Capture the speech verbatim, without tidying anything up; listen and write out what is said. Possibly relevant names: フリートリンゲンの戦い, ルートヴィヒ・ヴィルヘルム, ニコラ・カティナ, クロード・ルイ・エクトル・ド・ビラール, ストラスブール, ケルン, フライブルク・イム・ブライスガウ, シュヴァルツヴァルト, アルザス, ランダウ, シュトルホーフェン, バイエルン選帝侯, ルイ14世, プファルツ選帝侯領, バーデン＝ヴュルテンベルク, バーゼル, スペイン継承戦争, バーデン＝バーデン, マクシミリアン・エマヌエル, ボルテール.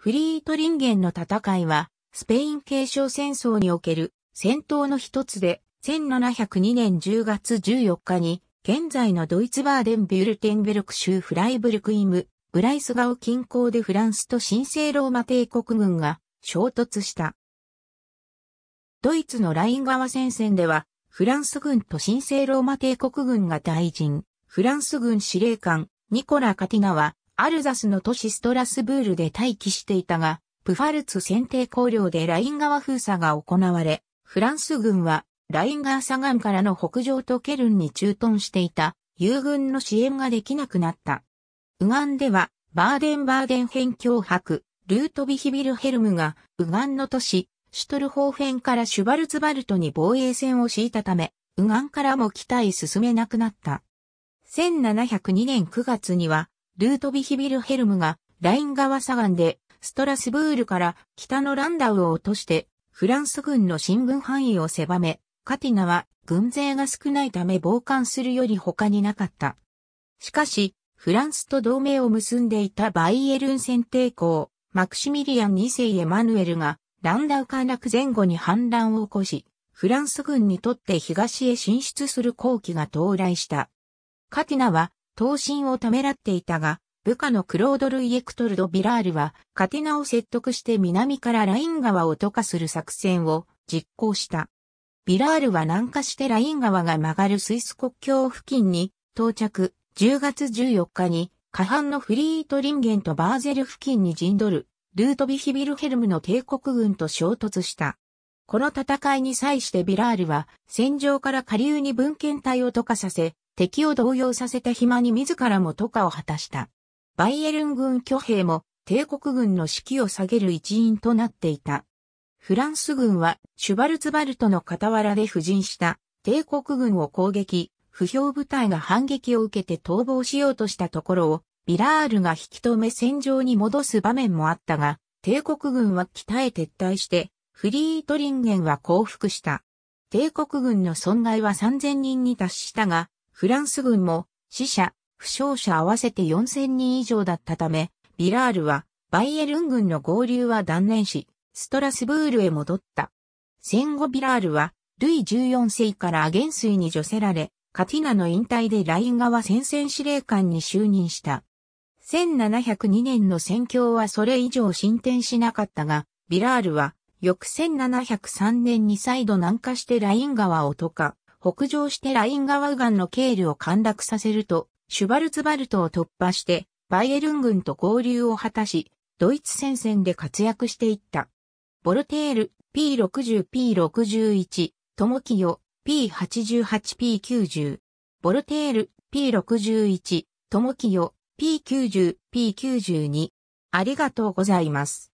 フリートリンゲンの戦いは、スペイン継承戦争における戦闘の一つで、せんななひゃくにねんじゅうがつじゅうよっかに、現在のドイツバーデン・ビュルテンベルク州フライブルクイム、ブライスガオ近郊でフランスと神聖ローマ帝国軍が衝突した。ドイツのライン川戦線では、フランス軍と神聖ローマ帝国軍が対陣、フランス軍司令官、ニコラ・カティナは、アルザスの都市ストラスブールで待機していたが、プファルツ選定公領でライン川封鎖が行われ、フランス軍はライン川左岸からの北上とケルンに駐屯していた友軍の支援ができなくなった。右岸ではバーデンバーデン辺境伯、ルートヴィヒ・ヴィルヘルムが右岸の都市、シュトルホーフェンからシュバルツバルトに防衛線を敷いたため、右岸からも北へ進めなくなった。せんななひゃくにねんくがつには、ルートヴィヒ・ヴィルヘルムがライン川左岸でストラスブールから北のランダウを落としてフランス軍の進軍範囲を狭め、カティナは軍勢が少ないため傍観するより他になかった。しかし、フランスと同盟を結んでいたバイエルン選帝公、マクシミリアンにせいエマヌエルがランダウ陥落前後に反乱を起こし、フランス軍にとって東へ進出する好機が到来した。カティナは投進をためらっていたが、部下のクロード・ルイ・エクトル・ド・ビラールは、カティナを説得して南からライン川を渡河する作戦を実行した。ビラールは南下してライン川が曲がるスイス国境付近に到着、じゅうがつじゅうよっかに、下半のフリートリンゲンとバーゼル付近に陣取る、ルートヴィヒ・ヴィルヘルムの帝国軍と衝突した。この戦いに際してビラールは、戦場から下流に分遣隊を渡河させ、敵を動揺させた暇に自らも渡河を果たした。バイエルン軍挙兵も帝国軍の士気を下げる一因となっていた。フランス軍はシュバルツバルトの傍らで布陣した帝国軍を攻撃、不評部隊が反撃を受けて逃亡しようとしたところをビラールが引き止め戦場に戻す場面もあったが、帝国軍は北へ撤退してフリートリンゲンは降伏した。帝国軍の損害はさんぜんにんに達したが、フランス軍も死者、負傷者合わせてよんせんにん以上だったため、ビラールはバイエルン軍の合流は断念し、ストラスブールへ戻った。戦後ビラールはルイじゅうよんせいからアゲンスイに除せられ、カティナの引退でライン川戦線司令官に就任した。せんななひゃくにねんの戦況はそれ以上進展しなかったが、ビラールは翌せんななひゃくさんねんに再度南下してライン川を渡河。北上してライン川右岸のケールを陥落させると、シュバルツバルトを突破して、バイエルン軍と合流を果たし、ドイツ戦線で活躍していった。ボルテール、ピーろくじゅう、ピーろくじゅういち、友清、ピーはちじゅうはち、ピーきゅうじゅう。ボルテール、ピーろくじゅういち、友清、ピーきゅうじゅう、ピーきゅうじゅうに。ありがとうございます。